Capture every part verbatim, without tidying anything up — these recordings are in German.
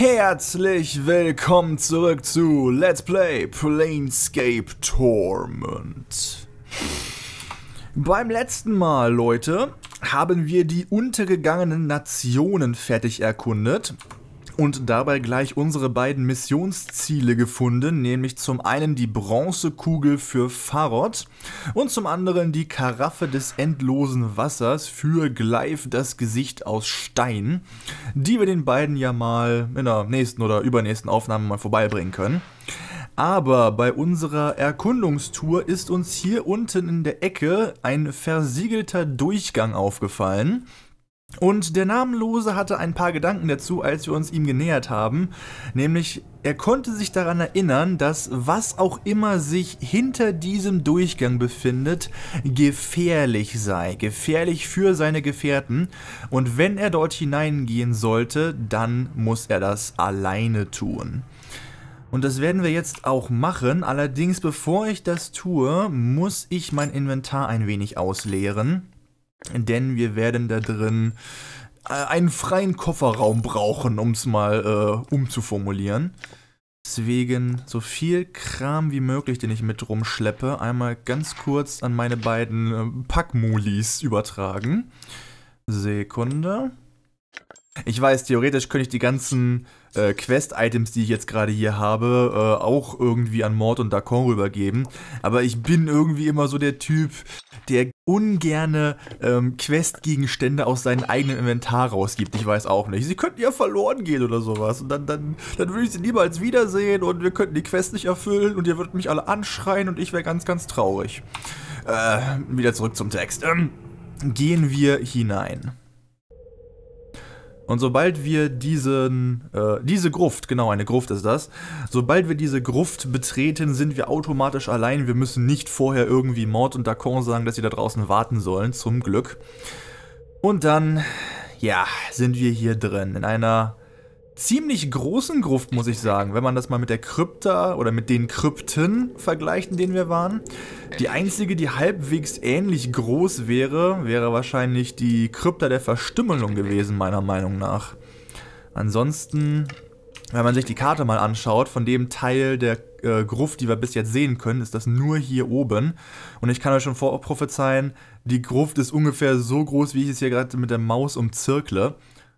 Herzlich willkommen zurück zu Let's Play Planescape Torment. Beim letzten Mal, Leute, haben wir die untergegangenen Nationen fertig erkundet und dabei gleich unsere beiden Missionsziele gefunden, nämlich zum einen die Bronzekugel für Farod und zum anderen die Karaffe des endlosen Wassers für Gleif, das Gesicht aus Stein, die wir den beiden ja mal in der nächsten oder übernächsten Aufnahme mal vorbeibringen können. Aber bei unserer Erkundungstour ist uns hier unten in der Ecke ein versiegelter Durchgang aufgefallen. Und der Namenlose hatte ein paar Gedanken dazu, als wir uns ihm genähert haben, nämlich er konnte sich daran erinnern, dass was auch immer sich hinter diesem Durchgang befindet, gefährlich sei, gefährlich für seine Gefährten, und wenn er dort hineingehen sollte, dann muss er das alleine tun. Und das werden wir jetzt auch machen, allerdings bevor ich das tue, muss ich mein Inventar ein wenig ausleeren. Denn wir werden da drin einen freien Kofferraum brauchen, um es mal äh, umzuformulieren. Deswegen so viel Kram wie möglich, den ich mit rumschleppe, einmal ganz kurz an meine beiden Packmulis übertragen. Sekunde. Ich weiß, theoretisch könnte ich die ganzen äh, Quest-Items, die ich jetzt gerade hier habe, äh, auch irgendwie an Mord und Dak'kon rübergeben. Aber ich bin irgendwie immer so der Typ, der ungerne ähm, Quest-Gegenstände aus seinem eigenen Inventar rausgibt. Ich weiß auch nicht. Sie könnten ja verloren gehen oder sowas. Und dann, dann, dann würde ich sie niemals wiedersehen und wir könnten die Quest nicht erfüllen und ihr würdet mich alle anschreien und ich wäre ganz, ganz traurig. Äh, wieder zurück zum Text. Ähm, gehen wir hinein. Und sobald wir diesen, äh, diese Gruft, genau, eine Gruft ist das, sobald wir diese Gruft betreten, sind wir automatisch allein. Wir müssen nicht vorher irgendwie Mord und Dak'kon sagen, dass sie da draußen warten sollen, zum Glück. Und dann, ja, sind wir hier drin, in einer ziemlich großen Gruft, muss ich sagen, wenn man das mal mit der Krypta oder mit den Krypten vergleicht, in denen wir waren. Die einzige, die halbwegs ähnlich groß wäre, wäre wahrscheinlich die Krypta der Verstümmelung gewesen, meiner Meinung nach. Ansonsten, wenn man sich die Karte mal anschaut, von dem Teil der äh, Gruft, die wir bis jetzt sehen können, ist das nur hier oben. Und ich kann euch schon vorprophezeien, die Gruft ist ungefähr so groß, wie ich es hier gerade mit der Maus umzirkle.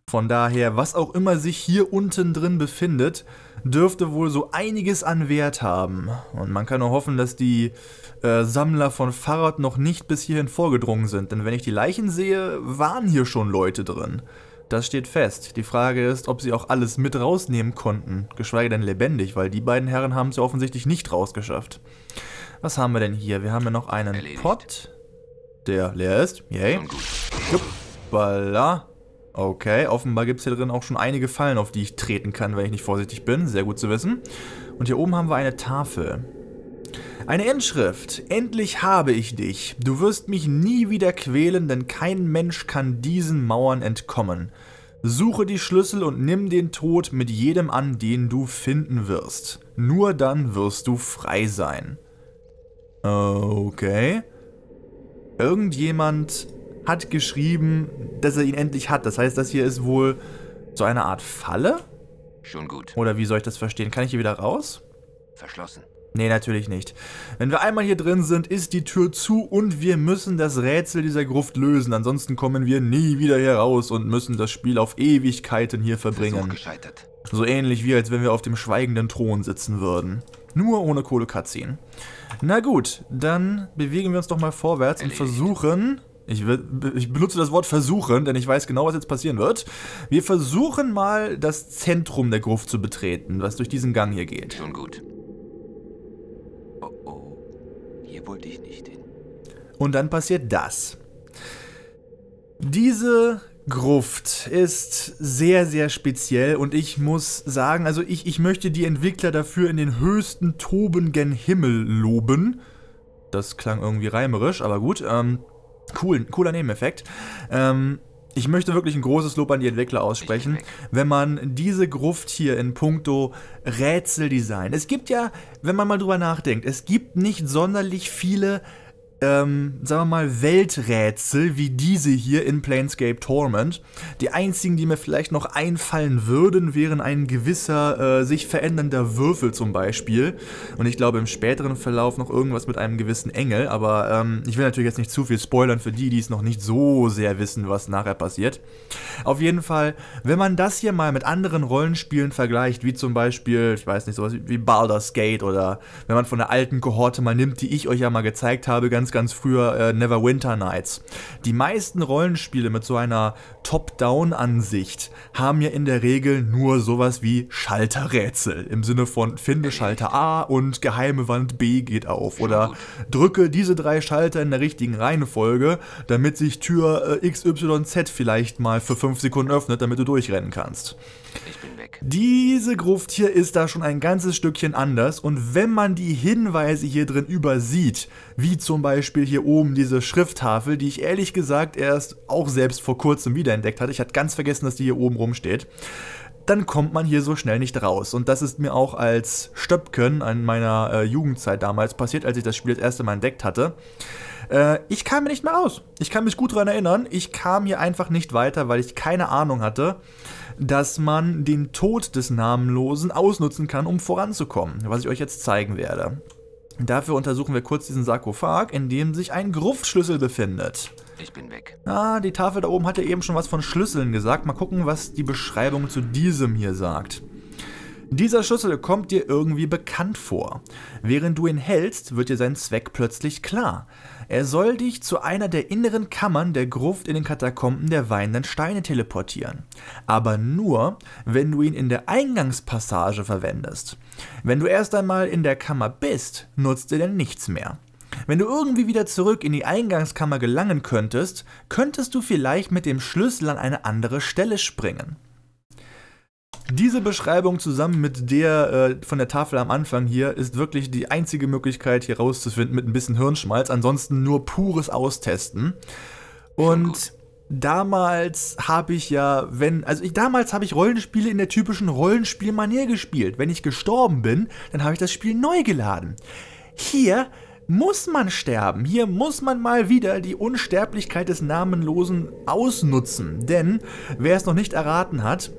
Von daher, was auch immer sich hier unten drin befindet, dürfte wohl so einiges an Wert haben. Und man kann nur hoffen, dass die äh, Sammler von Farod noch nicht bis hierhin vorgedrungen sind. Denn wenn ich die Leichen sehe, waren hier schon Leute drin. Das steht fest. Die Frage ist, ob sie auch alles mit rausnehmen konnten, geschweige denn lebendig, weil die beiden Herren haben es ja offensichtlich nicht rausgeschafft. Was haben wir denn hier? Wir haben ja noch einen Pott, der leer ist. Yay. Juppala. Okay, offenbar gibt es hier drin auch schon einige Fallen, auf die ich treten kann, wenn ich nicht vorsichtig bin. Sehr gut zu wissen. Und hier oben haben wir eine Tafel. Eine Inschrift. Endlich habe ich dich. Du wirst mich nie wieder quälen, denn kein Mensch kann diesen Mauern entkommen. Suche die Schlüssel und nimm den Tod mit jedem an, den du finden wirst. Nur dann wirst du frei sein. Okay. Irgendjemand hat geschrieben, dass er ihn endlich hat. Das heißt, das hier ist wohl so eine Art Falle? Schon gut. Oder wie soll ich das verstehen? Kann ich hier wieder raus? Verschlossen. Nee, natürlich nicht. Wenn wir einmal hier drin sind, ist die Tür zu und wir müssen das Rätsel dieser Gruft lösen. Ansonsten kommen wir nie wieder hier raus und müssen das Spiel auf Ewigkeiten hier verbringen. Versuch gescheitert. So ähnlich wie, als wenn wir auf dem schweigenden Thron sitzen würden. Nur ohne Kohle-Cutscene. Na gut, dann bewegen wir uns doch mal vorwärts Erledigt. und versuchen... Ich, ich benutze das Wort versuchen, denn ich weiß genau, was jetzt passieren wird. Wir versuchen mal, das Zentrum der Gruft zu betreten, was durch diesen Gang hier geht. Schon gut. Oh oh, hier wollte ich nicht hin. Und dann passiert das. Diese Gruft ist sehr, sehr speziell und ich muss sagen, also ich, ich möchte die Entwickler dafür in den höchsten Toben gen Himmel loben. Das klang irgendwie reimerisch, aber gut, ähm... Cool, cooler Nebeneffekt. Ähm, ich möchte wirklich ein großes Lob an die Entwickler aussprechen, wenn man diese Gruft hier in puncto Rätseldesign... Es gibt ja, wenn man mal drüber nachdenkt, es gibt nicht sonderlich viele ähm, sagen wir mal, Welträtsel wie diese hier in Planescape Torment. Die einzigen, die mir vielleicht noch einfallen würden, wären ein gewisser äh, sich verändernder Würfel zum Beispiel. Und ich glaube im späteren Verlauf noch irgendwas mit einem gewissen Engel. Aber ähm, ich will natürlich jetzt nicht zu viel spoilern für die, die es noch nicht so sehr wissen, was nachher passiert. Auf jeden Fall, wenn man das hier mal mit anderen Rollenspielen vergleicht, wie zum Beispiel, ich weiß nicht, sowas wie Baldur's Gate oder wenn man von der alten Kohorte mal nimmt, die ich euch ja mal gezeigt habe, ganz, ganz früher, äh, Neverwinter Nights. Die meisten Rollenspiele mit so einer Top-Down-Ansicht haben ja in der Regel nur sowas wie Schalterrätsel, im Sinne von finde Schalter A und geheime Wand B geht auf oder drücke diese drei Schalter in der richtigen Reihenfolge, damit sich Tür äh, X Y Z vielleicht mal für fünf Sekunden öffnet, damit du durchrennen kannst. Ich bin weg. Diese Gruft hier ist da schon ein ganzes Stückchen anders und wenn man die Hinweise hier drin übersieht, wie zum Beispiel hier oben diese Schrifttafel, die ich ehrlich gesagt erst auch selbst vor kurzem wiederentdeckt hatte, ich hatte ganz vergessen, dass die hier oben rumsteht, dann kommt man hier so schnell nicht raus. Und das ist mir auch als Stöpken an meiner äh, Jugendzeit damals passiert, als ich das Spiel das erste Mal entdeckt hatte. Ich kam mir nicht mehr aus. Ich kann mich gut daran erinnern, ich kam hier einfach nicht weiter, weil ich keine Ahnung hatte, dass man den Tod des Namenlosen ausnutzen kann, um voranzukommen, was ich euch jetzt zeigen werde. Dafür untersuchen wir kurz diesen Sarkophag, in dem sich ein Gruftschlüssel befindet. Ich bin weg. Ah, die Tafel da oben hat ja eben schon was von Schlüsseln gesagt. Mal gucken, was die Beschreibung zu diesem hier sagt. Dieser Schlüssel kommt dir irgendwie bekannt vor. Während du ihn hältst, wird dir sein Zweck plötzlich klar. Er soll dich zu einer der inneren Kammern der Gruft in den Katakomben der weinenden Steine teleportieren. Aber nur, wenn du ihn in der Eingangspassage verwendest. Wenn du erst einmal in der Kammer bist, nutzt dir denn nichts mehr. Wenn du irgendwie wieder zurück in die Eingangskammer gelangen könntest, könntest du vielleicht mit dem Schlüssel an eine andere Stelle springen. Diese Beschreibung zusammen mit der äh, von der Tafel am Anfang hier ist wirklich die einzige Möglichkeit hier rauszufinden mit ein bisschen Hirnschmalz, ansonsten nur pures Austesten. Und damals habe ich ja, wenn, also ich, damals habe ich Rollenspiele in der typischen Rollenspielmanier gespielt. Wenn ich gestorben bin, dann habe ich das Spiel neu geladen. Hier muss man sterben. Hier muss man mal wieder die Unsterblichkeit des Namenlosen ausnutzen, denn wer es noch nicht erraten hat,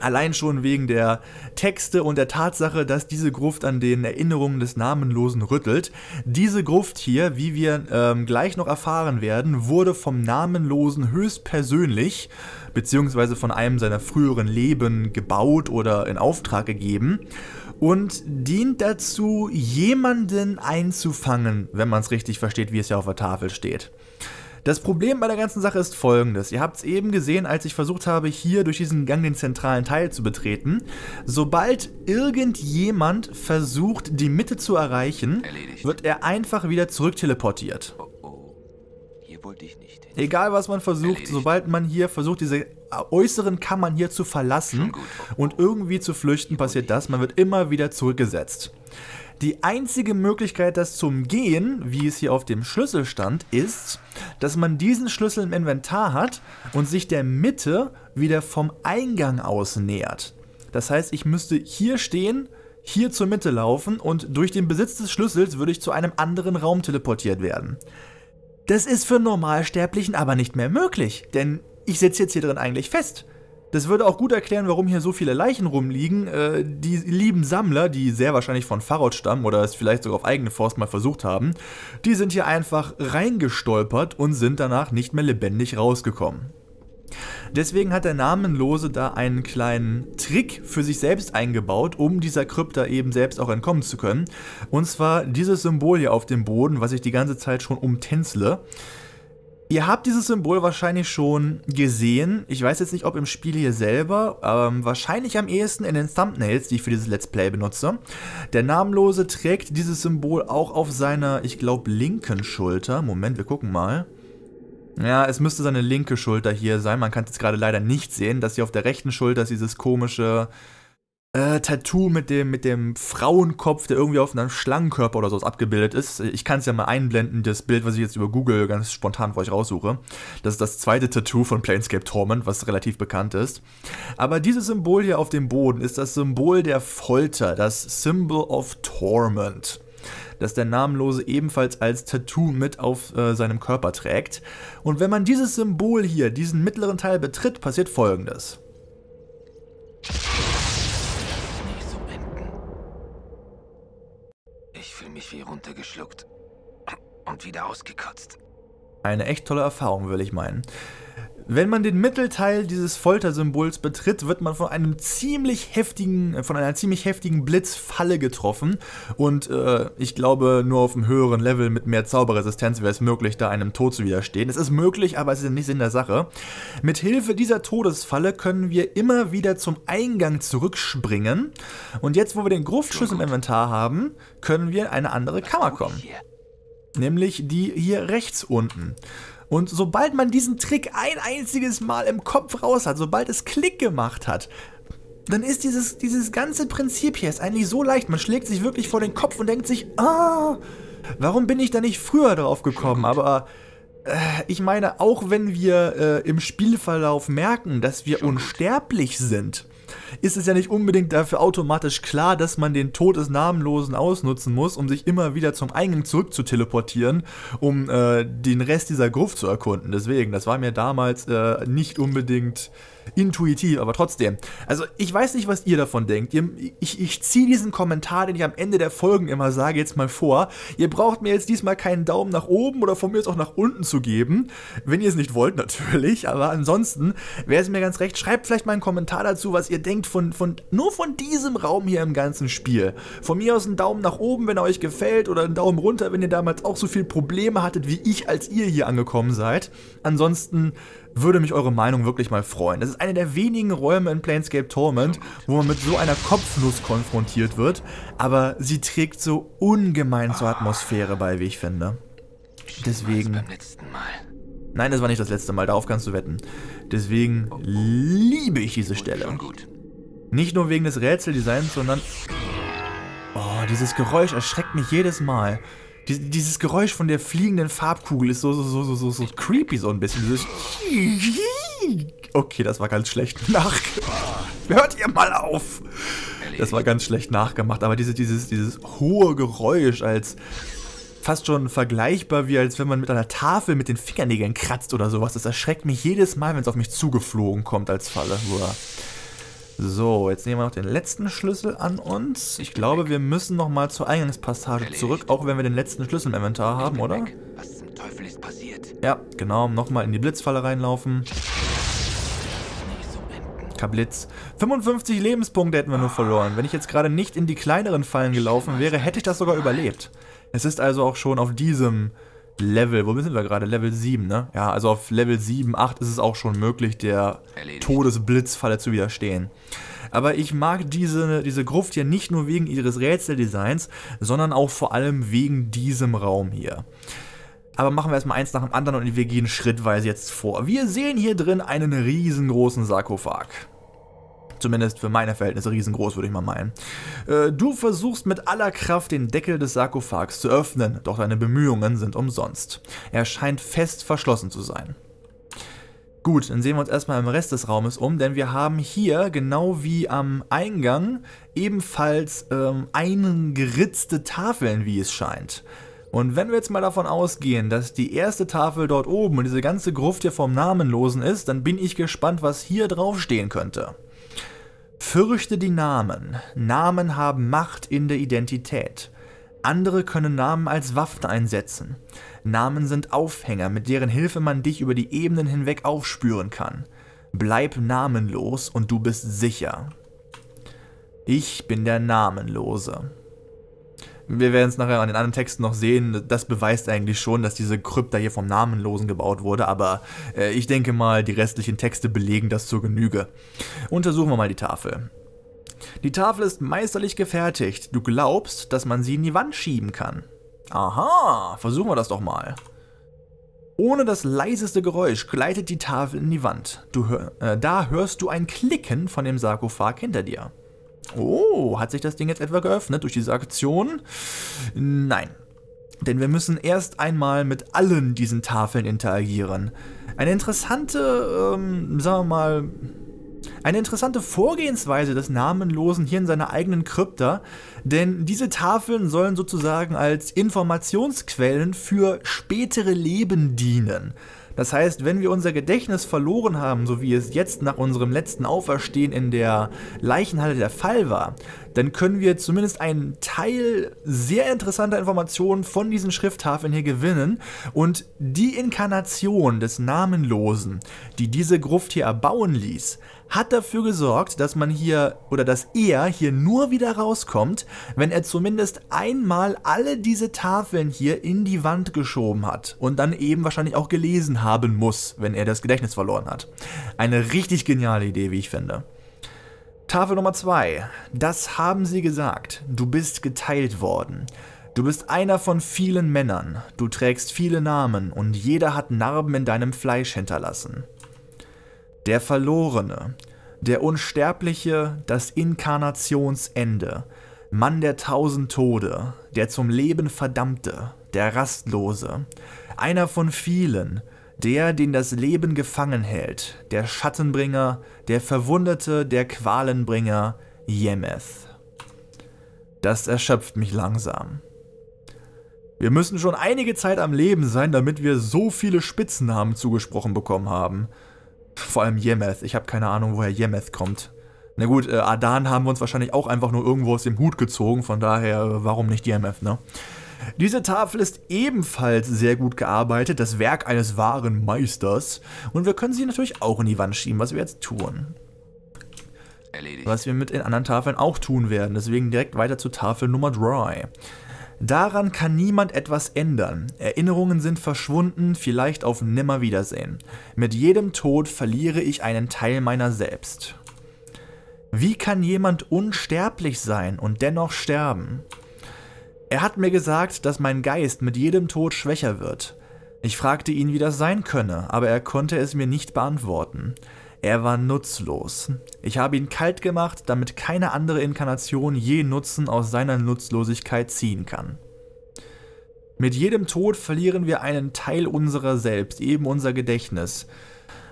allein schon wegen der Texte und der Tatsache, dass diese Gruft an den Erinnerungen des Namenlosen rüttelt. Diese Gruft hier, wie wir ähm, gleich noch erfahren werden, wurde vom Namenlosen höchstpersönlich, beziehungsweise von einem seiner früheren Leben gebaut oder in Auftrag gegeben und dient dazu, jemanden einzufangen, wenn man es richtig versteht, wie es ja auf der Tafel steht. Das Problem bei der ganzen Sache ist folgendes. Ihr habt es eben gesehen, als ich versucht habe, hier durch diesen Gang den zentralen Teil zu betreten. Sobald irgendjemand versucht, die Mitte zu erreichen, erledigt, wird er einfach wieder zurückteleportiert. Oh, oh. Hier wollte ich nicht hin. Egal, was man versucht, erledigt, sobald man hier versucht, diese äußeren Kammern hier zu verlassen und irgendwie zu flüchten, passiert das. Man wird immer wieder zurückgesetzt. Die einzige Möglichkeit, das zu umgehen, wie es hier auf dem Schlüssel stand, ist, dass man diesen Schlüssel im Inventar hat und sich der Mitte wieder vom Eingang aus nähert. Das heißt, ich müsste hier stehen, hier zur Mitte laufen und durch den Besitz des Schlüssels würde ich zu einem anderen Raum teleportiert werden. Das ist für Normalsterblichen aber nicht mehr möglich, denn ich sitze jetzt hier drin eigentlich fest. Das würde auch gut erklären, warum hier so viele Leichen rumliegen. Äh, die lieben Sammler, die sehr wahrscheinlich von Farod stammen oder es vielleicht sogar auf eigene Faust mal versucht haben, die sind hier einfach reingestolpert und sind danach nicht mehr lebendig rausgekommen. Deswegen hat der Namenlose da einen kleinen Trick für sich selbst eingebaut, um dieser Krypta eben selbst auch entkommen zu können. Und zwar dieses Symbol hier auf dem Boden, was ich die ganze Zeit schon umtänzle. Ihr habt dieses Symbol wahrscheinlich schon gesehen, ich weiß jetzt nicht, ob im Spiel hier selber, ähm, wahrscheinlich am ehesten in den Thumbnails, die ich für dieses Let's Play benutze. Der Namenlose trägt dieses Symbol auch auf seiner, ich glaube, linken Schulter. Moment, wir gucken mal. Ja, es müsste seine linke Schulter hier sein, man kann es jetzt gerade leider nicht sehen, dass hier auf der rechten Schulter ist dieses komische Äh, Tattoo mit dem, mit dem Frauenkopf, der irgendwie auf einem Schlangenkörper oder sowas abgebildet ist. Ich kann es ja mal einblenden, das Bild, was ich jetzt über Google ganz spontan für euch raussuche. Das ist das zweite Tattoo von Planescape Torment, was relativ bekannt ist. Aber dieses Symbol hier auf dem Boden ist das Symbol der Folter, das Symbol of Torment. das der Namenlose ebenfalls als Tattoo mit auf äh, seinem Körper trägt. Und wenn man dieses Symbol hier, diesen mittleren Teil betritt, passiert Folgendes. Nicht so enden. Ich fühle mich wie runtergeschluckt und wieder ausgekotzt. Eine echt tolle Erfahrung, würde ich meinen. Wenn man den Mittelteil dieses Foltersymbols betritt, wird man von einem ziemlich heftigen, von einer ziemlich heftigen Blitzfalle getroffen. Und äh, ich glaube, nur auf einem höheren Level mit mehr Zauberresistenz wäre es möglich, da einem Tod zu widerstehen. Es ist möglich, aber es ist nicht Sinn der Sache. Mit Hilfe dieser Todesfalle können wir immer wieder zum Eingang zurückspringen. Und jetzt, wo wir den Gruftschlüssel im Inventar haben, können wir in eine andere Kammer kommen. Nämlich die hier rechts unten. Und sobald man diesen Trick ein einziges Mal im Kopf raus hat, sobald es Klick gemacht hat, dann ist dieses, dieses ganze Prinzip hier ist eigentlich so leicht. Man schlägt sich wirklich vor den Kopf und denkt sich, ah, warum bin ich da nicht früher drauf gekommen? Aber äh, ich meine, auch wenn wir äh, im Spielverlauf merken, dass wir unsterblich sind, ist es ja nicht unbedingt dafür automatisch klar, dass man den Tod des Namenlosen ausnutzen muss, um sich immer wieder zum Eingang zurück zu teleportieren, um äh, den Rest dieser Gruft zu erkunden. Deswegen, das war mir damals äh, nicht unbedingt intuitiv, aber trotzdem. Also ich weiß nicht, was ihr davon denkt. Ihr, ich ich ziehe diesen Kommentar, den ich am Ende der Folgen immer sage, jetzt mal vor. Ihr braucht mir jetzt diesmal keinen Daumen nach oben oder von mir jetzt auch nach unten zu geben, wenn ihr es nicht wollt natürlich, aber ansonsten wäre es mir ganz recht. Schreibt vielleicht mal einen Kommentar dazu, was ihr denkt von, von nur von diesem Raum hier im ganzen Spiel. Von mir aus einen Daumen nach oben, wenn er euch gefällt, oder einen Daumen runter, wenn ihr damals auch so viel Probleme hattet wie ich, als ihr hier angekommen seid. Ansonsten würde mich eure Meinung wirklich mal freuen. Das ist einer der wenigen Räume in Planescape Torment, wo man mit so einer Kopfnuss konfrontiert wird, aber sie trägt so ungemein zur Atmosphäre bei, wie ich finde. Deswegen... Nein, das war nicht das letzte Mal, darauf kannst du wetten. Deswegen liebe ich diese Stelle. Nicht nur wegen des Rätseldesigns, sondern... Oh, dieses Geräusch erschreckt mich jedes Mal. Dieses Geräusch von der fliegenden Farbkugel ist so, so, so, so, so, so creepy so ein bisschen. Dieses okay, das war ganz schlecht nachgemacht. Hört ihr mal auf! Das war ganz schlecht nachgemacht, aber diese, dieses, dieses hohe Geräusch als fast schon vergleichbar wie als wenn man mit einer Tafel mit den Fingernägeln kratzt oder sowas. Das erschreckt mich jedes Mal, wenn es auf mich zugeflogen kommt als Falle. Uah. So, jetzt nehmen wir noch den letzten Schlüssel an uns. Ich glaube, wir müssen nochmal zur Eingangspassage zurück, auch wenn wir den letzten Schlüssel im Inventar haben, oder? Was zum Teufel ist passiert? Ja, genau. Nochmal in die Blitzfalle reinlaufen. Kablitz. fünfundfünfzig Lebenspunkte hätten wir nur verloren. Wenn ich jetzt gerade nicht in die kleineren Fallen gelaufen wäre, hätte ich das sogar überlebt. Es ist also auch schon auf diesem Level, wo sind wir gerade? Level sieben, ne? Ja, also auf Level sieben, acht ist es auch schon möglich, der Todesblitzfalle zu widerstehen. Aber ich mag diese, diese Gruft hier nicht nur wegen ihres Rätseldesigns, sondern auch vor allem wegen diesem Raum hier. Aber machen wir erstmal eins nach dem anderen und wir gehen schrittweise jetzt vor. Wir sehen hier drin einen riesengroßen Sarkophag. Zumindest für meine Verhältnisse riesengroß, würde ich mal meinen. Äh, du versuchst mit aller Kraft, den Deckel des Sarkophags zu öffnen, doch deine Bemühungen sind umsonst. Er scheint fest verschlossen zu sein. Gut, dann sehen wir uns erstmal im Rest des Raumes um, denn wir haben hier, genau wie am Eingang, ebenfalls ähm, eingeritzte Tafeln, wie es scheint. Und wenn wir jetzt mal davon ausgehen, dass die erste Tafel dort oben und diese ganze Gruft hier vom Namenlosen ist, dann bin ich gespannt, was hier drauf stehen könnte. Fürchte die Namen. Namen haben Macht in der Identität. Andere können Namen als Waffen einsetzen. Namen sind Aufhänger, mit deren Hilfe man dich über die Ebenen hinweg aufspüren kann. Bleib namenlos und du bist sicher. Ich bin der Namenlose. Wir werden es nachher an den anderen Texten noch sehen, das beweist eigentlich schon, dass diese Krypta hier vom Namenlosen gebaut wurde, aber äh, ich denke mal, die restlichen Texte belegen das zur Genüge. Untersuchen wir mal die Tafel. Die Tafel ist meisterlich gefertigt. Du glaubst, dass man sie in die Wand schieben kann. Aha, versuchen wir das doch mal. Ohne das leiseste Geräusch gleitet die Tafel in die Wand. Du hör, äh, da hörst du ein Klicken von dem Sarkophag hinter dir. Oh, hat sich das Ding jetzt etwa geöffnet durch diese Aktion? Nein, denn wir müssen erst einmal mit allen diesen Tafeln interagieren. Eine interessante, ähm, sagen wir mal, Eine interessante Vorgehensweise des Namenlosen hier in seiner eigenen Krypta, denn diese Tafeln sollen sozusagen als Informationsquellen für spätere Leben dienen. Das heißt, wenn wir unser Gedächtnis verloren haben, so wie es jetzt nach unserem letzten Auferstehen in der Leichenhalle der Fall war, dann können wir zumindest einen Teil sehr interessanter Informationen von diesen Schrifttafeln hier gewinnen und die Inkarnation des Namenlosen, die diese Gruft hier erbauen ließ, hat dafür gesorgt, dass man hier oder dass er hier nur wieder rauskommt, wenn er zumindest einmal alle diese Tafeln hier in die Wand geschoben hat und dann eben wahrscheinlich auch gelesen haben muss, wenn er das Gedächtnis verloren hat. Eine richtig geniale Idee, wie ich finde. Tafel Nummer zwei. Das haben sie gesagt. Du bist geteilt worden. Du bist einer von vielen Männern. Du trägst viele Namen und jeder hat Narben in deinem Fleisch hinterlassen. Der Verlorene, der Unsterbliche, das Inkarnationsende, Mann der tausend Tode, der zum Leben Verdammte, der Rastlose, einer von vielen, der, den das Leben gefangen hält, der Schattenbringer, der Verwundete, der Qualenbringer, Yemeth. Das erschöpft mich langsam. Wir müssen schon einige Zeit am Leben sein, damit wir so viele Spitznamen zugesprochen bekommen haben. Vor allem Yemeth. Ich habe keine Ahnung, woher Yemeth kommt. Na gut, äh, Adan haben wir uns wahrscheinlich auch einfach nur irgendwo aus dem Hut gezogen, von daher, warum nicht Yemeth, ne? Diese Tafel ist ebenfalls sehr gut gearbeitet, das Werk eines wahren Meisters. Und wir können sie natürlich auch in die Wand schieben, was wir jetzt tun. Erledigt. Was wir mit den anderen Tafeln auch tun werden, deswegen direkt weiter zur Tafel Nummer drei. Daran kann niemand etwas ändern. Erinnerungen sind verschwunden, vielleicht auf Nimmerwiedersehen. Mit jedem Tod verliere ich einen Teil meiner selbst. Wie kann jemand unsterblich sein und dennoch sterben? Er hat mir gesagt, dass mein Geist mit jedem Tod schwächer wird. Ich fragte ihn, wie das sein könne, aber er konnte es mir nicht beantworten. Er war nutzlos. Ich habe ihn kalt gemacht, damit keine andere Inkarnation je Nutzen aus seiner Nutzlosigkeit ziehen kann. Mit jedem Tod verlieren wir einen Teil unserer selbst, eben unser Gedächtnis.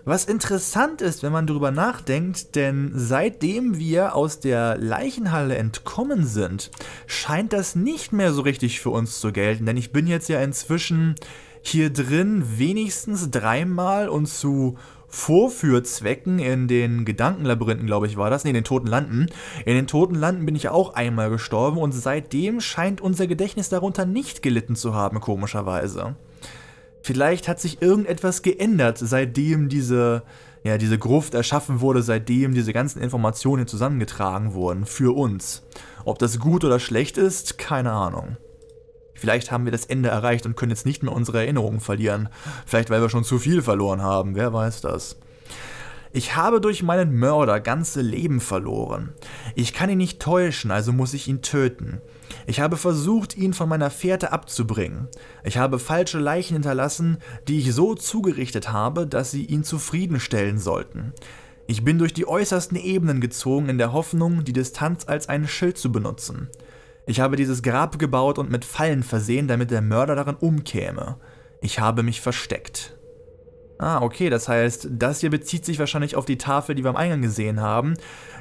Was interessant ist, wenn man darüber nachdenkt, denn seitdem wir aus der Leichenhalle entkommen sind, scheint das nicht mehr so richtig für uns zu gelten, denn ich bin jetzt ja inzwischen hier drin wenigstens dreimal und zu Vorführzwecken in den Gedankenlabyrinthen, glaube ich, war das. Ne, in den Toten Landen. In den Toten Landen bin ich ja auch einmal gestorben und seitdem scheint unser Gedächtnis darunter nicht gelitten zu haben, komischerweise. Vielleicht hat sich irgendetwas geändert, seitdem diese, ja, diese Gruft erschaffen wurde, seitdem diese ganzen Informationen zusammengetragen wurden für uns. Ob das gut oder schlecht ist, keine Ahnung. Vielleicht haben wir das Ende erreicht und können jetzt nicht mehr unsere Erinnerungen verlieren. Vielleicht, weil wir schon zu viel verloren haben, wer weiß das. Ich habe durch meinen Mörder ganze Leben verloren. Ich kann ihn nicht täuschen, also muss ich ihn töten. Ich habe versucht, ihn von meiner Fährte abzubringen. Ich habe falsche Leichen hinterlassen, die ich so zugerichtet habe, dass sie ihn zufriedenstellen sollten. Ich bin durch die äußersten Ebenen gezogen, in der Hoffnung, die Distanz als ein Schild zu benutzen. Ich habe dieses Grab gebaut und mit Fallen versehen, damit der Mörder darin umkäme. Ich habe mich versteckt. Ah, okay, das heißt, das hier bezieht sich wahrscheinlich auf die Tafel, die wir am Eingang gesehen haben.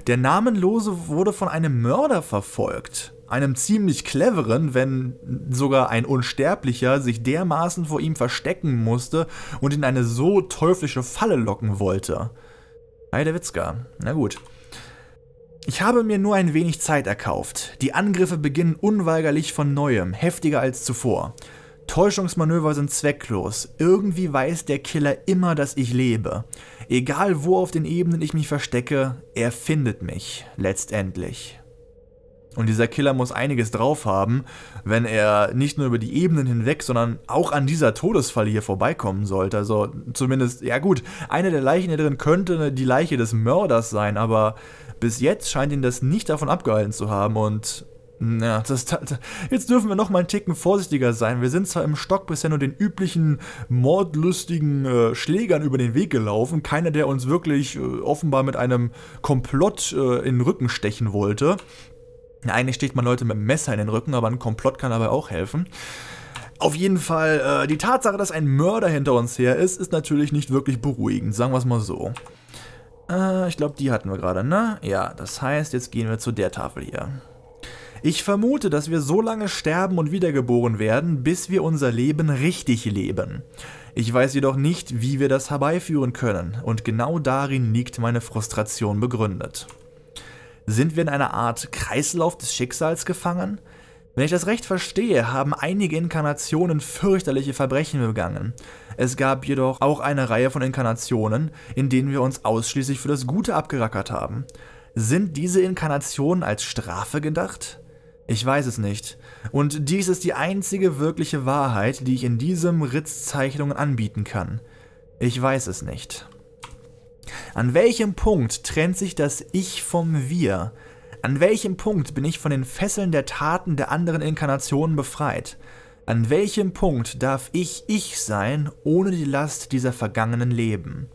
Der Namenlose wurde von einem Mörder verfolgt. Einem ziemlich cleveren, wenn sogar ein Unsterblicher sich dermaßen vor ihm verstecken musste und in eine so teuflische Falle locken wollte. Heidewitzka, na gut. Ich habe mir nur ein wenig Zeit erkauft. Die Angriffe beginnen unweigerlich von Neuem, heftiger als zuvor. Täuschungsmanöver sind zwecklos. Irgendwie weiß der Killer immer, dass ich lebe. Egal wo auf den Ebenen ich mich verstecke, er findet mich, letztendlich. Und dieser Killer muss einiges drauf haben, wenn er nicht nur über die Ebenen hinweg, sondern auch an dieser Todesfalle hier vorbeikommen sollte. Also zumindest, ja gut, eine der Leichen hier drin könnte die Leiche des Mörders sein, aber bis jetzt scheint ihn das nicht davon abgehalten zu haben und ja, das, das, jetzt dürfen wir noch mal einen Ticken vorsichtiger sein. Wir sind zwar im Stock bisher nur den üblichen mordlustigen äh, Schlägern über den Weg gelaufen, keiner, der uns wirklich äh, offenbar mit einem Komplott äh, in den Rücken stechen wollte. Na, eigentlich sticht man Leute mit einem Messer in den Rücken, aber ein Komplott kann dabei auch helfen. Auf jeden Fall, äh, die Tatsache, dass ein Mörder hinter uns her ist, ist natürlich nicht wirklich beruhigend, sagen wir es mal so. Äh, ich glaube, die hatten wir gerade, ne? Ja, das heißt, jetzt gehen wir zu der Tafel hier. Ich vermute, dass wir so lange sterben und wiedergeboren werden, bis wir unser Leben richtig leben. Ich weiß jedoch nicht, wie wir das herbeiführen können, und genau darin liegt meine Frustration begründet. Sind wir in einer Art Kreislauf des Schicksals gefangen? Wenn ich das recht verstehe, haben einige Inkarnationen fürchterliche Verbrechen begangen. Es gab jedoch auch eine Reihe von Inkarnationen, in denen wir uns ausschließlich für das Gute abgerackert haben. Sind diese Inkarnationen als Strafe gedacht? Ich weiß es nicht. Und dies ist die einzige wirkliche Wahrheit, die ich in diesem Ritzzeichnungen anbieten kann. Ich weiß es nicht. An welchem Punkt trennt sich das Ich vom Wir? An welchem Punkt bin ich von den Fesseln der Taten der anderen Inkarnationen befreit? An welchem Punkt darf ich Ich sein, ohne die Last dieser vergangenen Leben?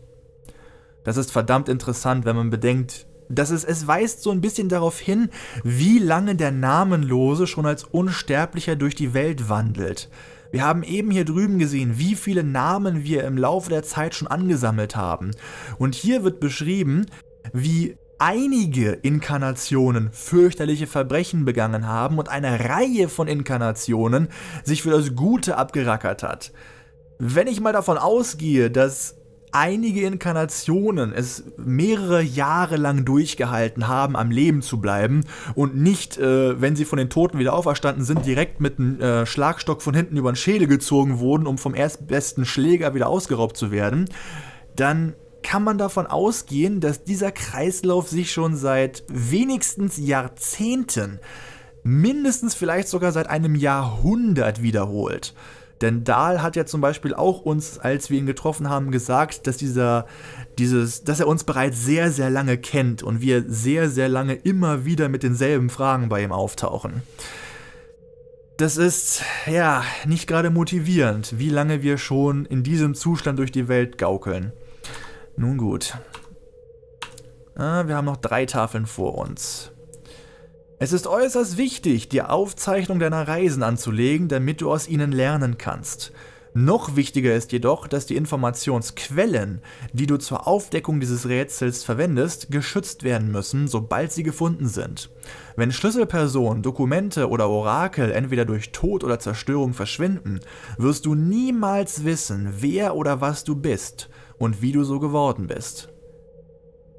Das ist verdammt interessant, wenn man bedenkt, dass es, es weist so ein bisschen darauf hin, wie lange der Namenlose schon als Unsterblicher durch die Welt wandelt. Wir haben eben hier drüben gesehen, wie viele Namen wir im Laufe der Zeit schon angesammelt haben. Und hier wird beschrieben, wie einige Inkarnationen fürchterliche Verbrechen begangen haben und eine Reihe von Inkarnationen sich für das Gute abgerackert hat. Wenn ich mal davon ausgehe, dass einige Inkarnationen es mehrere Jahre lang durchgehalten haben, am Leben zu bleiben und nicht, äh, wenn sie von den Toten wieder auferstanden sind, direkt mit einem äh, Schlagstock von hinten über den Schädel gezogen wurden, um vom erstbesten Schläger wieder ausgeraubt zu werden, dann kann man davon ausgehen, dass dieser Kreislauf sich schon seit wenigstens Jahrzehnten, mindestens vielleicht sogar seit einem Jahrhundert wiederholt. Denn Dahl hat ja zum Beispiel auch uns, als wir ihn getroffen haben, gesagt, dass, dieser, dieses, dass er uns bereits sehr, sehr lange kennt und wir sehr, sehr lange immer wieder mit denselben Fragen bei ihm auftauchen. Das ist, ja, nicht gerade motivierend, wie lange wir schon in diesem Zustand durch die Welt gaukeln. Nun gut. Ah, wir haben noch drei Tafeln vor uns. Es ist äußerst wichtig, dir Aufzeichnung deiner Reisen anzulegen, damit du aus ihnen lernen kannst. Noch wichtiger ist jedoch, dass die Informationsquellen, die du zur Aufdeckung dieses Rätsels verwendest, geschützt werden müssen, sobald sie gefunden sind. Wenn Schlüsselpersonen, Dokumente oder Orakel entweder durch Tod oder Zerstörung verschwinden, wirst du niemals wissen, wer oder was du bist und wie du so geworden bist.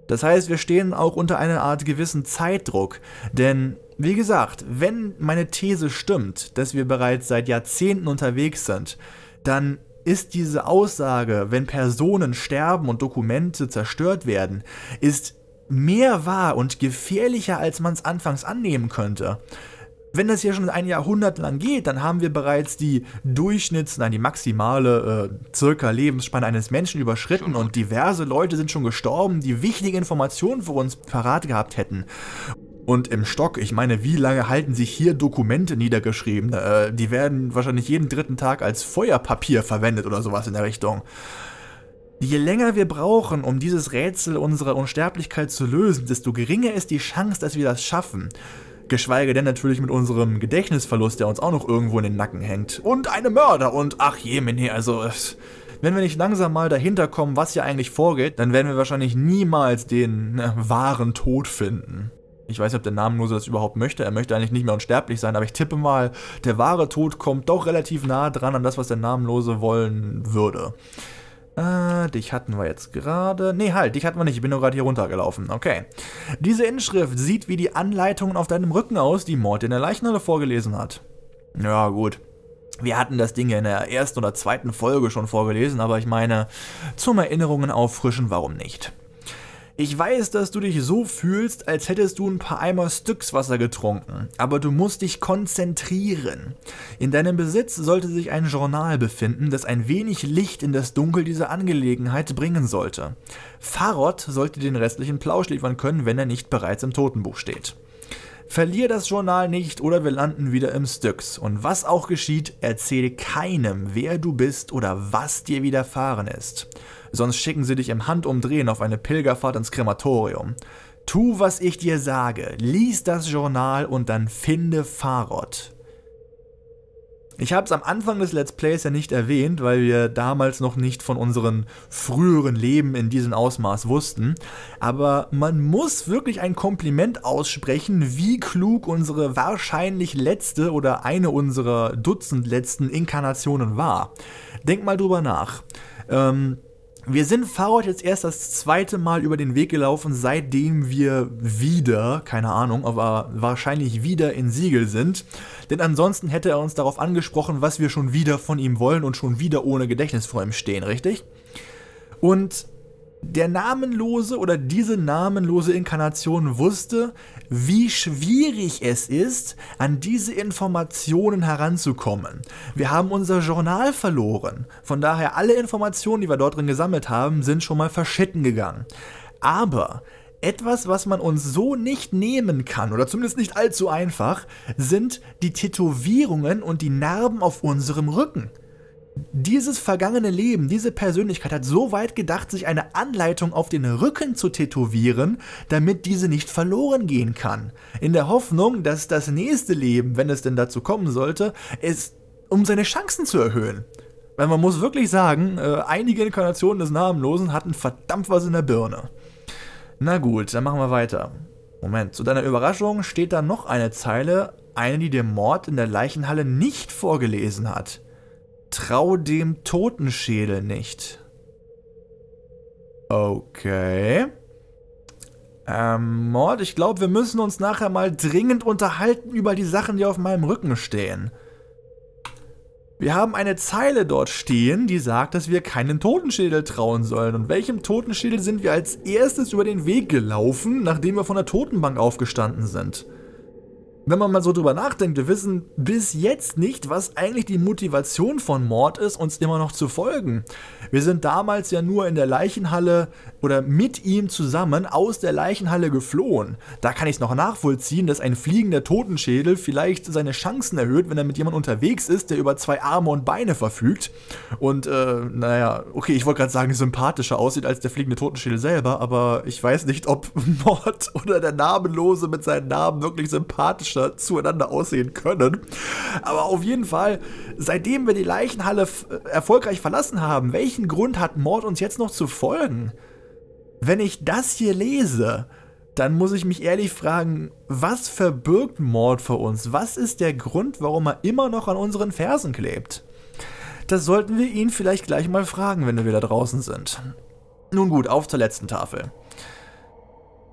Das heißt, wir stehen auch unter einer Art gewissen Zeitdruck, denn, wie gesagt, wenn meine These stimmt, dass wir bereits seit Jahrzehnten unterwegs sind, dann ist diese Aussage, wenn Personen sterben und Dokumente zerstört werden, ist mehr wahr und gefährlicher, als man es anfangs annehmen könnte. Wenn das hier schon ein Jahrhundert lang geht, dann haben wir bereits die Durchschnitts-, nein, die maximale äh, circa Lebensspanne eines Menschen überschritten und diverse Leute sind schon gestorben, die wichtige Informationen für uns parat gehabt hätten. Und im Stock, ich meine, wie lange halten sich hier Dokumente niedergeschrieben? Äh, die werden wahrscheinlich jeden dritten Tag als Feuerpapier verwendet oder sowas in der Richtung. Je länger wir brauchen, um dieses Rätsel unserer Unsterblichkeit zu lösen, desto geringer ist die Chance, dass wir das schaffen. Geschweige denn natürlich mit unserem Gedächtnisverlust, der uns auch noch irgendwo in den Nacken hängt. Und eine Mörder und ach je, meine, also wenn wir nicht langsam mal dahinter kommen, was hier eigentlich vorgeht, dann werden wir wahrscheinlich niemals den ne, wahren Tod finden. Ich weiß nicht, ob der Namenlose das überhaupt möchte. Er möchte eigentlich nicht mehr unsterblich sein, aber ich tippe mal, der wahre Tod kommt doch relativ nah dran an das, was der Namenlose wollen würde. Äh, dich hatten wir jetzt gerade. Nee, halt, dich hatten wir nicht. Ich bin nur gerade hier runtergelaufen. Okay. Diese Inschrift sieht wie die Anleitungen auf deinem Rücken aus, die Mord in der Leichenhalle vorgelesen hat. Ja, gut. Wir hatten das Ding ja in der ersten oder zweiten Folge schon vorgelesen, aber ich meine, zum Erinnerungen auffrischen, warum nicht? Ich weiß, dass du dich so fühlst, als hättest du ein paar Eimer Styxwasser getrunken, aber du musst dich konzentrieren. In deinem Besitz sollte sich ein Journal befinden, das ein wenig Licht in das Dunkel dieser Angelegenheit bringen sollte. Farod sollte den restlichen Plausch liefern können, wenn er nicht bereits im Totenbuch steht. Verlier das Journal nicht oder wir landen wieder im Styx. Und was auch geschieht, erzähle keinem, wer du bist oder was dir widerfahren ist. Sonst schicken sie dich im Handumdrehen auf eine Pilgerfahrt ins Krematorium. Tu, was ich dir sage, lies das Journal und dann finde Farod. Ich habe es am Anfang des Let's Plays ja nicht erwähnt, weil wir damals noch nicht von unseren früheren Leben in diesem Ausmaß wussten. Aber man muss wirklich ein Kompliment aussprechen, wie klug unsere wahrscheinlich letzte oder eine unserer Dutzend letzten Inkarnationen war. Denk mal drüber nach. Ähm... Wir sind Farod jetzt erst das zweite Mal über den Weg gelaufen, seitdem wir wieder, keine Ahnung, aber wahrscheinlich wieder in Siegel sind. Denn ansonsten hätte er uns darauf angesprochen, was wir schon wieder von ihm wollen und schon wieder ohne Gedächtnis vor ihm stehen, richtig? Und der namenlose oder diese namenlose Inkarnation wusste, wie schwierig es ist, an diese Informationen heranzukommen. Wir haben unser Journal verloren. Von daher, alle Informationen, die wir dort drin gesammelt haben, sind schon mal verschütten gegangen. Aber etwas, was man uns so nicht nehmen kann, oder zumindest nicht allzu einfach, sind die Tätowierungen und die Narben auf unserem Rücken. Dieses vergangene Leben, diese Persönlichkeit hat so weit gedacht, sich eine Anleitung auf den Rücken zu tätowieren, damit diese nicht verloren gehen kann. In der Hoffnung, dass das nächste Leben, wenn es denn dazu kommen sollte, ist, um seine Chancen zu erhöhen. Weil man muss wirklich sagen, äh, einige Inkarnationen des Namenlosen hatten verdammt was in der Birne. Na gut, dann machen wir weiter. Moment, zu deiner Überraschung steht da noch eine Zeile, eine, die der Mord in der Leichenhalle nicht vorgelesen hat. Trau dem Totenschädel nicht. Okay. Ähm, Mord, ich glaube, wir müssen uns nachher mal dringend unterhalten über die Sachen, die auf meinem Rücken stehen. Wir haben eine Zeile dort stehen, die sagt, dass wir keinen Totenschädel trauen sollen. Und welchem Totenschädel sind wir als erstes über den Weg gelaufen, nachdem wir von der Totenbank aufgestanden sind? Wenn man mal so drüber nachdenkt, wir wissen bis jetzt nicht, was eigentlich die Motivation von Mord ist, uns immer noch zu folgen. Wir sind damals ja nur in der Leichenhalle oder mit ihm zusammen aus der Leichenhalle geflohen. Da kann ich es noch nachvollziehen, dass ein fliegender Totenschädel vielleicht seine Chancen erhöht, wenn er mit jemandem unterwegs ist, der über zwei Arme und Beine verfügt. Und äh, naja, okay, ich wollte gerade sagen, sympathischer aussieht als der fliegende Totenschädel selber, aber ich weiß nicht, ob Mord oder der Namenlose mit seinen Namen wirklich sympathisch zueinander aussehen können. Aber auf jeden Fall, seitdem wir die Leichenhalle erfolgreich verlassen haben, welchen Grund hat Mord uns jetzt noch zu folgen? Wenn ich das hier lese, dann muss ich mich ehrlich fragen, was verbirgt Mord für uns? Was ist der Grund, warum er immer noch an unseren Fersen klebt? Das sollten wir ihn vielleicht gleich mal fragen, wenn wir wieder draußen sind. Nun gut, auf zur letzten Tafel.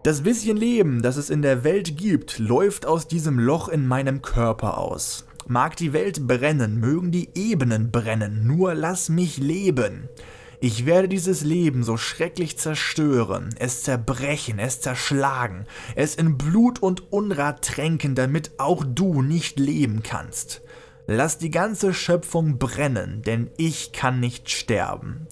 Das bisschen Leben, das es in der Welt gibt, läuft aus diesem Loch in meinem Körper aus. Mag die Welt brennen, mögen die Ebenen brennen, nur lass mich leben. Ich werde dieses Leben so schrecklich zerstören, es zerbrechen, es zerschlagen, es in Blut und Unrat tränken, damit auch du nicht leben kannst. Lass die ganze Schöpfung brennen, denn ich kann nicht sterben.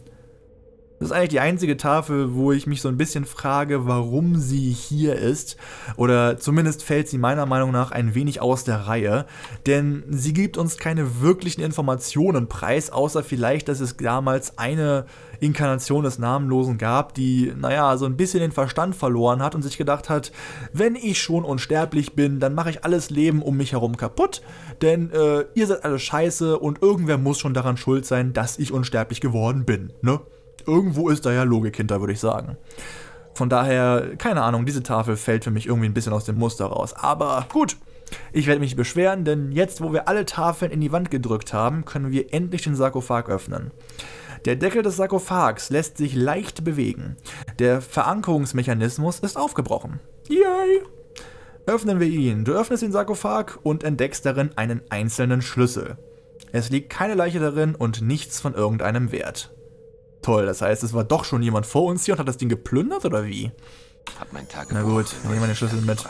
Das ist eigentlich die einzige Tafel, wo ich mich so ein bisschen frage, warum sie hier ist. Oder zumindest fällt sie meiner Meinung nach ein wenig aus der Reihe. Denn sie gibt uns keine wirklichen Informationen preis, außer vielleicht, dass es damals eine Inkarnation des Namenlosen gab, die, naja, so ein bisschen den Verstand verloren hat und sich gedacht hat, wenn ich schon unsterblich bin, dann mache ich alles Leben um mich herum kaputt. Denn äh, ihr seid alle scheiße und irgendwer muss schon daran schuld sein, dass ich unsterblich geworden bin, ne? Irgendwo ist da ja Logik hinter, würde ich sagen. Von daher, keine Ahnung, diese Tafel fällt für mich irgendwie ein bisschen aus dem Muster raus. Aber gut, ich werde mich beschweren, denn jetzt, wo wir alle Tafeln in die Wand gedrückt haben, können wir endlich den Sarkophag öffnen. Der Deckel des Sarkophags lässt sich leicht bewegen. Der Verankerungsmechanismus ist aufgebrochen. Yay! Öffnen wir ihn. Du öffnest den Sarkophag und entdeckst darin einen einzelnen Schlüssel. Es liegt keine Leiche darin und nichts von irgendeinem Wert. Toll, das heißt, es war doch schon jemand vor uns hier und hat das Ding geplündert, oder wie? Hab mein Tag Na gut, dann nehmen wir den Schlüssel mit.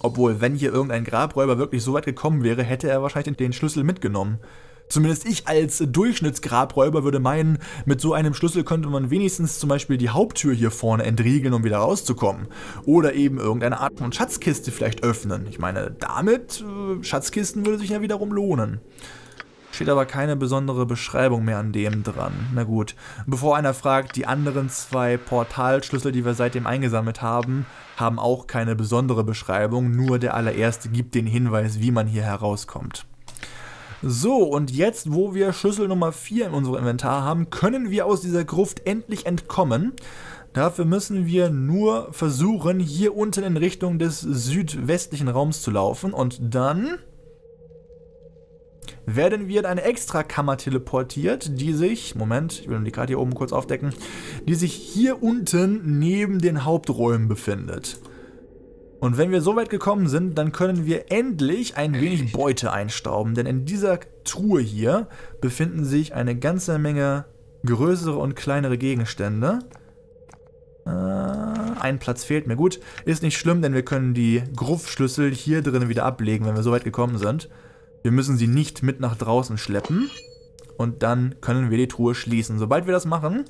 Obwohl, wenn hier irgendein Grabräuber wirklich so weit gekommen wäre, hätte er wahrscheinlich den Schlüssel mitgenommen. Zumindest ich als Durchschnittsgrabräuber würde meinen, mit so einem Schlüssel könnte man wenigstens zum Beispiel die Haupttür hier vorne entriegeln, um wieder rauszukommen. Oder eben irgendeine Art von Schatzkiste vielleicht öffnen. Ich meine, damit, äh, Schatzkisten würde sich ja wiederum lohnen. Steht aber keine besondere Beschreibung mehr an dem dran. Na gut, bevor einer fragt, die anderen zwei Portalschlüssel, die wir seitdem eingesammelt haben, haben auch keine besondere Beschreibung, nur der allererste gibt den Hinweis, wie man hier herauskommt. So, und jetzt, wo wir Schüssel Nummer vier in unserem Inventar haben, können wir aus dieser Gruft endlich entkommen. Dafür müssen wir nur versuchen, hier unten in Richtung des südwestlichen Raums zu laufen. Und dann werden wir in eine Extrakammer teleportiert, die sich, Moment, ich will die Karte hier oben kurz aufdecken, die sich hier unten neben den Haupträumen befindet. Und wenn wir so weit gekommen sind, dann können wir endlich ein wenig Beute einstauben, denn in dieser Truhe hier befinden sich eine ganze Menge größere und kleinere Gegenstände. Ein Platz fehlt mir, gut. Ist nicht schlimm, denn wir können die Gruftschlüssel hier drinnen wieder ablegen, wenn wir so weit gekommen sind. Wir müssen sie nicht mit nach draußen schleppen. Und dann können wir die Truhe schließen. Sobald wir das machen,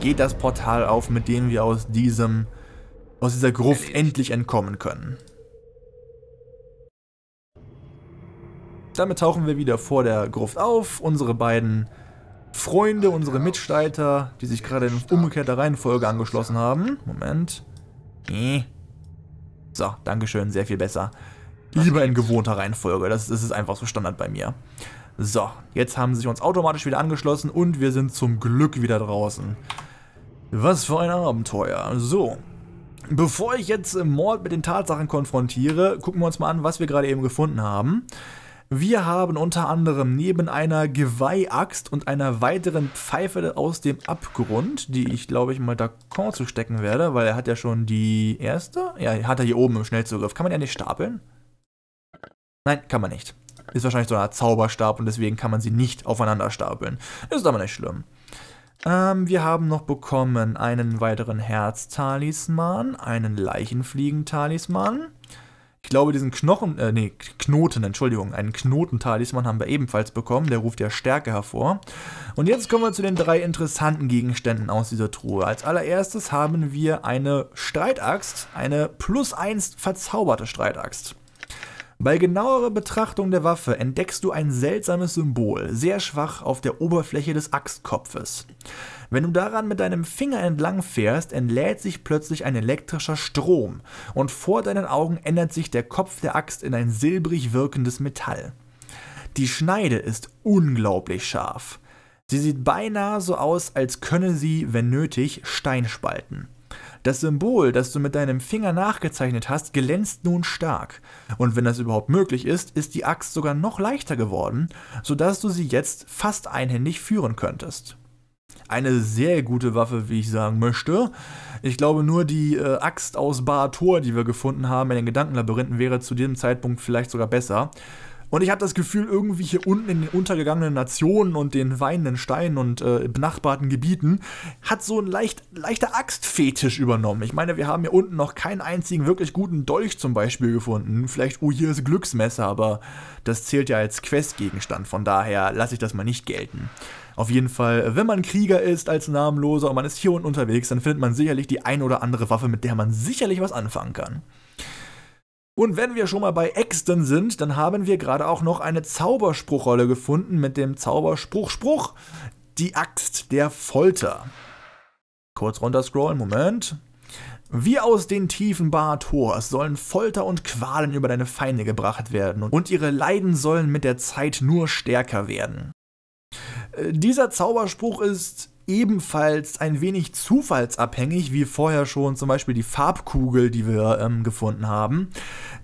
geht das Portal auf, mit dem wir aus diesem, aus dieser Gruft endlich entkommen können. Damit tauchen wir wieder vor der Gruft auf. Unsere beiden Freunde, unsere Mitstreiter, die sich gerade in umgekehrter Reihenfolge angeschlossen haben. Moment. So, Dankeschön, sehr viel besser. Lieber in gewohnter Reihenfolge, das, das ist einfach so Standard bei mir. So, jetzt haben sie sich uns automatisch wieder angeschlossen und wir sind zum Glück wieder draußen. Was für ein Abenteuer. So, bevor ich jetzt Mord mit den Tatsachen konfrontiere, gucken wir uns mal an, was wir gerade eben gefunden haben. Wir haben unter anderem neben einer Geweih-Axt und einer weiteren Pfeife aus dem Abgrund, die ich glaube ich mal Dak'kon zustecken werde, weil er hat ja schon die erste. Ja, hat er hier oben im Schnellzugriff. Kann man ja nicht stapeln? Nein, kann man nicht. Ist wahrscheinlich so ein Zauberstab und deswegen kann man sie nicht aufeinander stapeln. Ist aber nicht schlimm. Ähm, wir haben noch bekommen einen weiteren Herz-Talisman, einen Leichenfliegen-Talisman. Ich glaube, diesen Knochen, äh, nee, Knoten, Entschuldigung, einen Knoten-Talisman haben wir ebenfalls bekommen. Der ruft ja Stärke hervor. Und jetzt kommen wir zu den drei interessanten Gegenständen aus dieser Truhe. Als allererstes haben wir eine Streitaxt, eine plus eins verzauberte Streitaxt. Bei genauerer Betrachtung der Waffe entdeckst du ein seltsames Symbol, sehr schwach auf der Oberfläche des Axtkopfes. Wenn du daran mit deinem Finger entlang fährst, entlädt sich plötzlich ein elektrischer Strom und vor deinen Augen ändert sich der Kopf der Axt in ein silbrig wirkendes Metall. Die Schneide ist unglaublich scharf. Sie sieht beinahe so aus, als könne sie, wenn nötig, Stein spalten. Das Symbol, das du mit deinem Finger nachgezeichnet hast, glänzt nun stark. Und wenn das überhaupt möglich ist, ist die Axt sogar noch leichter geworden, sodass du sie jetzt fast einhändig führen könntest. Eine sehr gute Waffe, wie ich sagen möchte. Ich glaube, nur die äh, Axt aus Barator, die wir gefunden haben in den Gedankenlabyrinthen, wäre zu diesem Zeitpunkt vielleicht sogar besser. Und ich habe das Gefühl, irgendwie hier unten in den untergegangenen Nationen und den weinenden Steinen und äh, benachbarten Gebieten hat so ein leicht, leichter Axtfetisch übernommen. Ich meine, wir haben hier unten noch keinen einzigen wirklich guten Dolch zum Beispiel gefunden. Vielleicht, oh, hier ist Glücksmesser, aber das zählt ja als Questgegenstand. Von daher lasse ich das mal nicht gelten. Auf jeden Fall, wenn man Krieger ist als Namenloser und man ist hier unten unterwegs, dann findet man sicherlich die ein oder andere Waffe, mit der man sicherlich was anfangen kann. Und wenn wir schon mal bei Äxten sind, dann haben wir gerade auch noch eine Zauberspruchrolle gefunden mit dem Zauberspruch Spruch, die Axt der Folter. Kurz runterscrollen, Moment. Wie aus den tiefen Barators sollen Folter und Qualen über deine Feinde gebracht werden und ihre Leiden sollen mit der Zeit nur stärker werden. Dieser Zauberspruch ist ebenfalls ein wenig zufallsabhängig, wie vorher schon zum Beispiel die Farbkugel, die wir ähm, gefunden haben.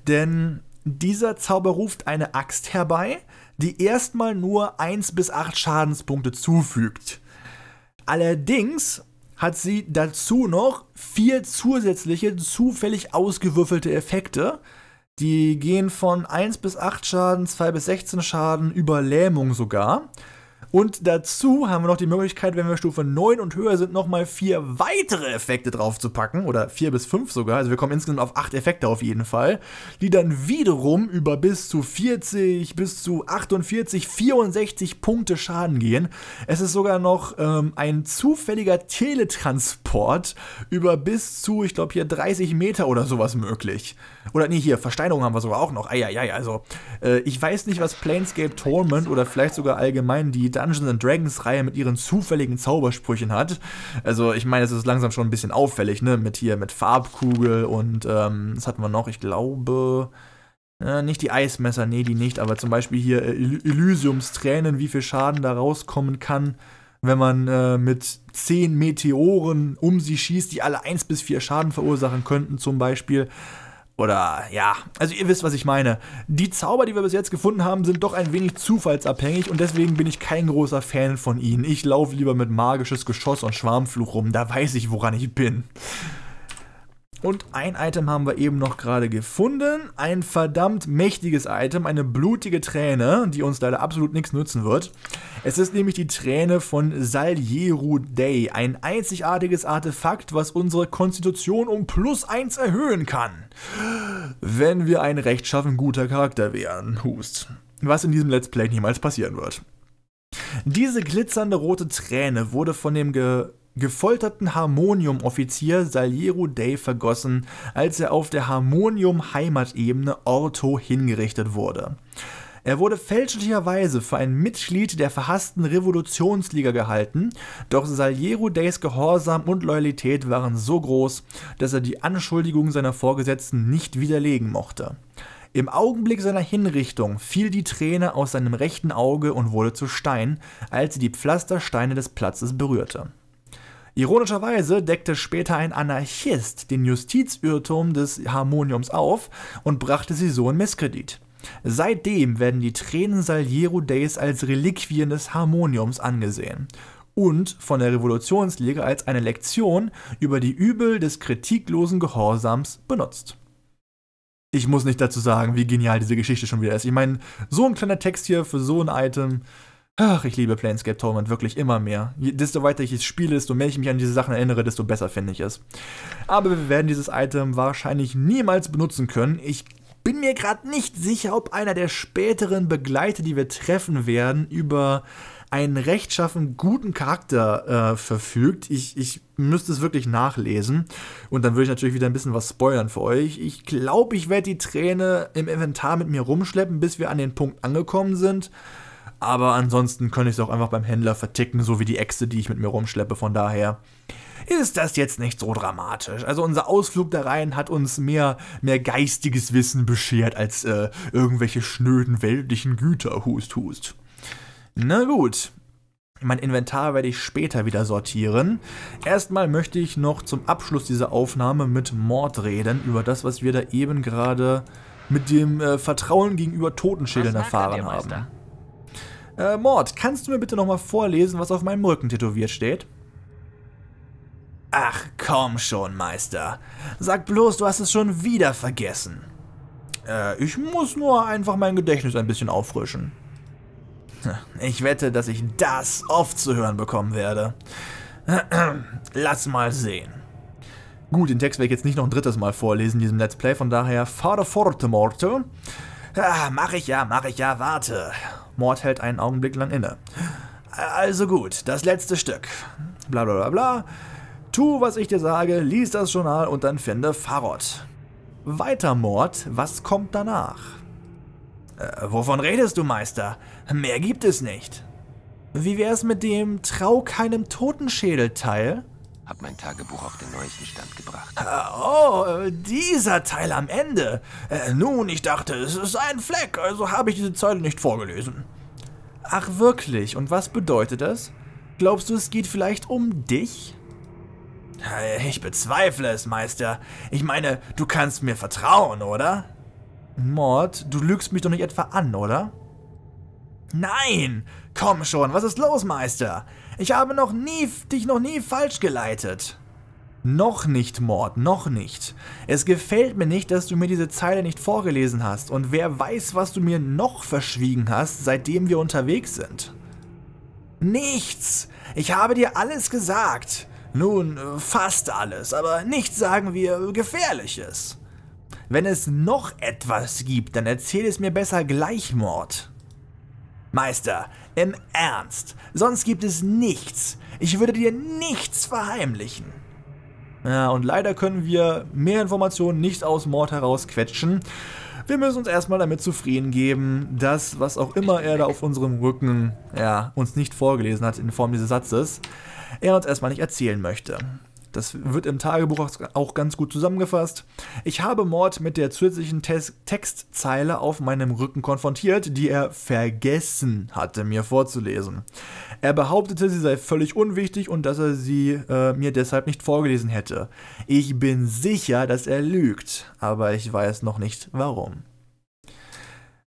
Denn dieser Zauber ruft eine Axt herbei, die erstmal nur eins bis acht Schadenspunkte zufügt. Allerdings hat sie dazu noch vier zusätzliche, zufällig ausgewürfelte Effekte. Die gehen von eins bis acht Schaden, zwei bis sechzehn Schaden, über Lähmung sogar. Und dazu haben wir noch die Möglichkeit, wenn wir Stufe neun und höher sind, nochmal vier weitere Effekte draufzupacken. Oder vier bis fünf sogar. Also wir kommen insgesamt auf acht Effekte auf jeden Fall. Die dann wiederum über bis zu vierzig, bis zu achtundvierzig, vierundsechzig Punkte Schaden gehen. Es ist sogar noch ähm, ein zufälliger Teletransport über bis zu, ich glaube hier dreißig Meter oder sowas möglich. Oder nee, hier, Versteinerung haben wir sogar auch noch. Eieiei, also äh, ich weiß nicht, was Planescape Torment oder vielleicht sogar allgemein die Dungeons and Dragons Reihe mit ihren zufälligen Zaubersprüchen hat. Also ich meine, es ist langsam schon ein bisschen auffällig, ne? Mit hier, mit Farbkugel und ähm, was hatten wir noch? Ich glaube, Äh, nicht die Eismesser, nee, die nicht, aber zum Beispiel hier äh, Elysiumstränen, wie viel Schaden da rauskommen kann, wenn man äh, mit zehn Meteoren um sie schießt, die alle eins bis vier Schaden verursachen könnten zum Beispiel. Oder, ja, also ihr wisst, was ich meine. Die Zauber, die wir bis jetzt gefunden haben, sind doch ein wenig zufallsabhängig und deswegen bin ich kein großer Fan von ihnen. Ich laufe lieber mit magisches Geschoss und Schwarmfluch rum, da weiß ich, woran ich bin. Und ein Item haben wir eben noch gerade gefunden. Ein verdammt mächtiges Item, eine blutige Träne, die uns leider absolut nichts nützen wird. Es ist nämlich die Träne von Saliero Day, ein einzigartiges Artefakt, was unsere Konstitution um plus eins erhöhen kann. Wenn wir ein rechtschaffen guter Charakter wären, hust. Was in diesem Let's Play niemals passieren wird. Diese glitzernde rote Träne wurde von dem Ge... gefolterten Harmonium-Offizier Saliero Day vergossen, als er auf der Harmonium-Heimatebene Orto hingerichtet wurde. Er wurde fälschlicherweise für ein Mitglied der verhassten Revolutionsliga gehalten, doch Saliero Days Gehorsam und Loyalität waren so groß, dass er die Anschuldigungen seiner Vorgesetzten nicht widerlegen mochte. Im Augenblick seiner Hinrichtung fiel die Träne aus seinem rechten Auge und wurde zu Stein, als sie die Pflastersteine des Platzes berührte. Ironischerweise deckte später ein Anarchist den Justizirrtum des Harmoniums auf und brachte sie so in Misskredit. Seitdem werden die Tränen Saliero Days als Reliquien des Harmoniums angesehen und von der Revolutionsliga als eine Lektion über die Übel des kritiklosen Gehorsams benutzt. Ich muss nicht dazu sagen, wie genial diese Geschichte schon wieder ist. Ich meine, so ein kleiner Text hier für so ein Item... Ach, ich liebe Planescape Torment wirklich immer mehr. Desto weiter ich es spiele, desto mehr ich mich an diese Sachen erinnere, desto besser finde ich es. Aber wir werden dieses Item wahrscheinlich niemals benutzen können. Ich bin mir gerade nicht sicher, ob einer der späteren Begleiter, die wir treffen werden, über einen rechtschaffen guten Charakter äh, verfügt. Ich, ich müsste es wirklich nachlesen. Und dann würde ich natürlich wieder ein bisschen was spoilern für euch. Ich glaube, ich werde die Träne im Inventar mit mir rumschleppen, bis wir an den Punkt angekommen sind. Aber ansonsten könnte ich es auch einfach beim Händler verticken, so wie die Äxte, die ich mit mir rumschleppe. Von daher ist das jetzt nicht so dramatisch. Also unser Ausflug da rein hat uns mehr, mehr geistiges Wissen beschert als äh, irgendwelche schnöden weltlichen Güter. Hust, hust. Na gut. Mein Inventar werde ich später wieder sortieren. Erstmal möchte ich noch zum Abschluss dieser Aufnahme mit Mord reden, über das, was wir da eben gerade mit dem äh, Vertrauen gegenüber Totenschädeln erfahren haben. Äh, Mord, kannst du mir bitte nochmal vorlesen, was auf meinem Rücken tätowiert steht? Ach, komm schon, Meister. Sag bloß, du hast es schon wieder vergessen. Äh, ich muss nur einfach mein Gedächtnis ein bisschen auffrischen. Ich wette, dass ich das oft zu hören bekommen werde. Lass mal sehen. Gut, den Text werde ich jetzt nicht noch ein drittes Mal vorlesen in diesem Let's Play, von daher fahre forte, Morte. Ah, mach ich ja, mach ich ja, warte. Mord hält einen Augenblick lang inne. Also gut, das letzte Stück. Bla bla bla bla. Tu, was ich dir sage, lies das Journal und dann finde Farod. Weiter, Mord, was kommt danach? Äh, wovon redest du, Meister? Mehr gibt es nicht. Wie wär's mit dem Trau keinem Totenschädel teil? Hab mein Tagebuch auf den neuesten Stand gebracht. Oh, dieser Teil am Ende. Äh, nun, ich dachte, es ist ein Fleck, also habe ich diese Zeile nicht vorgelesen. Ach wirklich, und was bedeutet das? Glaubst du, es geht vielleicht um dich? Ich bezweifle es, Meister. Ich meine, du kannst mir vertrauen, oder? Mord, du lügst mich doch nicht etwa an, oder? Nein! Komm schon, was ist los, Meister? Ich habe noch nie, dich noch nie falsch geleitet. Noch nicht, Mord, noch nicht. Es gefällt mir nicht, dass du mir diese Zeile nicht vorgelesen hast. Und wer weiß, was du mir noch verschwiegen hast, seitdem wir unterwegs sind. Nichts! Ich habe dir alles gesagt. Nun, fast alles, aber nichts, sagen wir, Gefährliches. Wenn es noch etwas gibt, dann erzähl es mir besser gleich, Mord. Meister, im Ernst, sonst gibt es nichts. Ich würde dir nichts verheimlichen. Ja, und leider können wir mehr Informationen nicht aus Mord herausquetschen. Wir müssen uns erstmal damit zufrieden geben, dass, was auch immer er da auf unserem Rücken, ja, uns nicht vorgelesen hat in Form dieses Satzes, er uns erstmal nicht erzählen möchte. Das wird im Tagebuch auch ganz gut zusammengefasst. Ich habe Mord mit der zusätzlichen Text Textzeile auf meinem Rücken konfrontiert, die er vergessen hatte, mir vorzulesen. Er behauptete, sie sei völlig unwichtig und dass er sie äh, mir deshalb nicht vorgelesen hätte. Ich bin sicher, dass er lügt, aber ich weiß noch nicht, warum.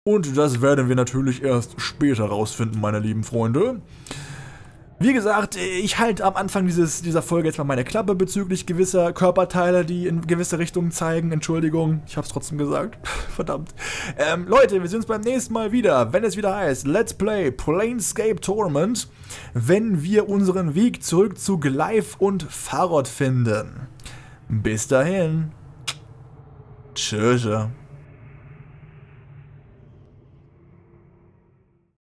Und das werden wir natürlich erst später rausfinden, meine lieben Freunde. Wie gesagt, ich halte am Anfang dieses, dieser Folge jetzt mal meine Klappe bezüglich gewisser Körperteile, die in gewisse Richtungen zeigen. Entschuldigung, ich habe es trotzdem gesagt. Verdammt. Ähm, Leute, wir sehen uns beim nächsten Mal wieder, wenn es wieder heißt Let's Play Planescape Torment, wenn wir unseren Weg zurück zu Gleif und Farod finden. Bis dahin. Tschüss.